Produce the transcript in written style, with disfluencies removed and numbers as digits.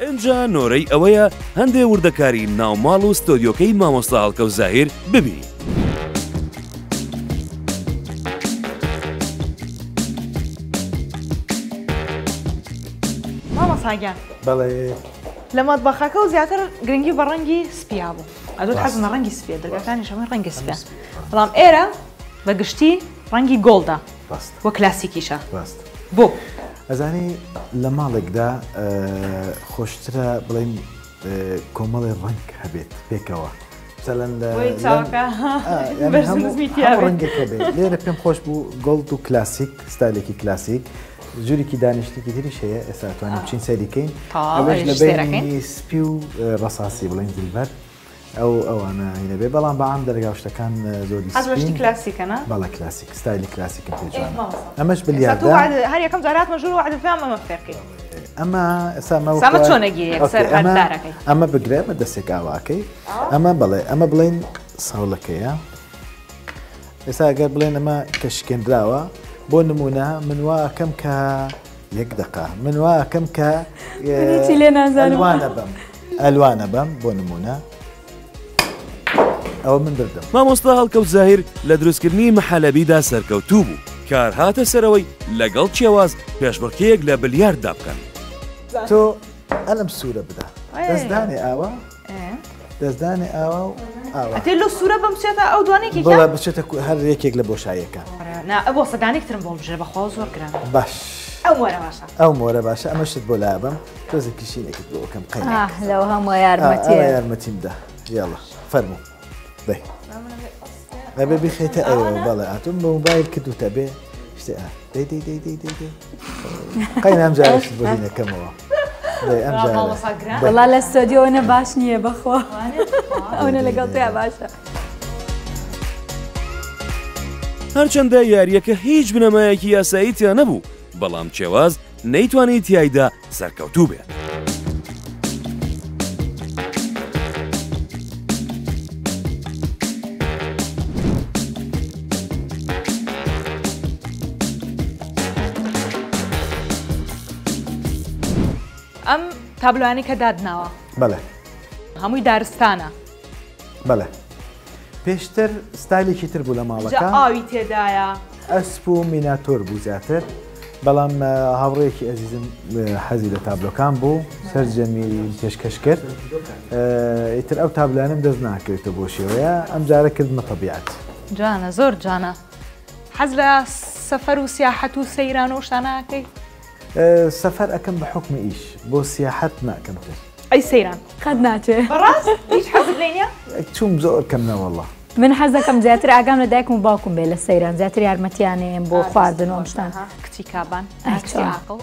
اینجا نۆرەی ئەوەیە هەندێ وردەکاری ناوماڵ و ستۆدیۆکەی مامۆستا هەڵکەوت زاهیر ببینی. مامۆستا گیان بەڵێ لە مەتبەخەکە زیاتر گرنگی بە ڕەنگی سپیا بوو. ئەدۆت حەزم لە ڕەنگی سپیە، دەرگاکانیش هەمووی ڕەنگی سپیە، بەڵام ئێرە بە گشتی ڕەنگی گۆڵدا وە کلاسیکیشە. بۆ ئەزانی لە ماڵێکدا خۆشترە بڵێم کۆمەڵی ڕنگ هەبێت پێکەوە، ڕەنگەکە بێت. لێرە پێم خۆش بوو گۆڵد و کلاسیک، ستایلێکی کلاسیک، جوورێکی دانیشتێکی تریش هەیە. ئێستا ئەتوانین بچین سەیریکەین، ئەوەش لە بەینی سپی و ڕەساسی بڵێن زیلبەر ئەو ئەوانە هینە بێ، بەڵام بەعام دەرگاو شتەکان زۆری سپین کلاسیکەنە. بەڵێ کلاسیک، ستایلی کلاسیکن پێجوانە. ئەمەش بلیاردە هەر یەکەم جارات مەژوور وعد فێم ئەمە فێرکەی. ئەمە ئێستا ئەمە چۆنەگیری یەکسەر هەردارەکەی؟ ئەمە بگرێ بە دەستێک ئاواکەی، ئەمە بەڵێ ئەمە بڵێن ساوڵەکەیە. ئێستا ئەگەر بڵێن ئەمە کەشکێنراوە، بۆ نمونە من وا ئەکەم کە یەک دقە، من وا ئەکەم کە ئەلوانە بەم بۆ نمونە. مامۆستا هەڵکەوت زاهیر لە دروستکردنی محەلەبیدا سەرکەوتوو بوو، کار هاتە سەرەوەی لەگەڵ چێواز پێشبڕکێیەک لە بلیارددا بکەن. تۆ ئەلم سوورە بدە، دەستدانێ ئاوا، دەستدانێ ئاوا و ئاوا. ئەتێ لەو سوورە بەم بچێتە ئەو دوانێکی کە؟ بەڵێ بچێتە هەر یەکێک لە بۆشاییەکان. نا بۆ سەدانێکترم بۆم بژێ، بەخوا زۆر گرانە. باش. ئەو مۆرە باشە. ئەو مۆرە باشە، ئەمەشت بۆ لای بەم، تۆزە کیشینێکت بۆ ئەوکەم قەینێک. لەو هەموو یارمەتیە. یارمەتیم دا، یاڵە فەرموو. بەی ئەبێ بخێتە ئەوە، بەڵێ هاتووم بە مۆبایل کردوتە بێ شتێ دەی دەی دەی دەی دەی دەی قەینە ئەمجارشت بۆبینەکەمەوە. وەڵا لە ئستۆدیۆ ئەوەنە باش نییە، بەخوا ئەوەنە لەگەڵ تۆیا باشە. هەرچەندە یاریەکە هیچ بنەمایەکی یاسایی تیا نەبوو، بەڵام چێواز نەیتوانێت تیایدا سەرکەوتوو بێت. ئەم تابلوانی کە دادناوە بەڵێ هەمووی دارستانە. بەڵێ پێشتر ستایلێکی تر بوو لە ماڵەکە، ئاوی تێدایە، ئەسپ و میناتۆر بوو زیاتر، بەڵام هاوڕێکی ئەزیزم حەزی لە تابلۆکان بوو، سەرجەمی پێشکەش کرد. ئیتر ئەو تابلوانم دەست ناکرێتە بۆ شێوەیە، ئەمجارە کردمە تەبیعەت. جوانە، زۆر جوانە. حەز لە سەفەر و سیاحەت و سەیران و شتانەکەی؟ سەفەر ئەەکەم بە حکمی ئیش، بۆ سیاحەت ناکەمتر. ئەی سەیران قەت ناچێ بەڕاست؟ هیچ حەزت لێ نییە؟ چووم زۆر کەم نە وەڵڵا. من حەزەکەم زیاتر ئاگام لە دایکم و باوکم بێ لە سەیران، زیاتر یارمەتیانەیەم بۆ خواردن و ئەم شتان. کچی کابان، کچی عاقڵ.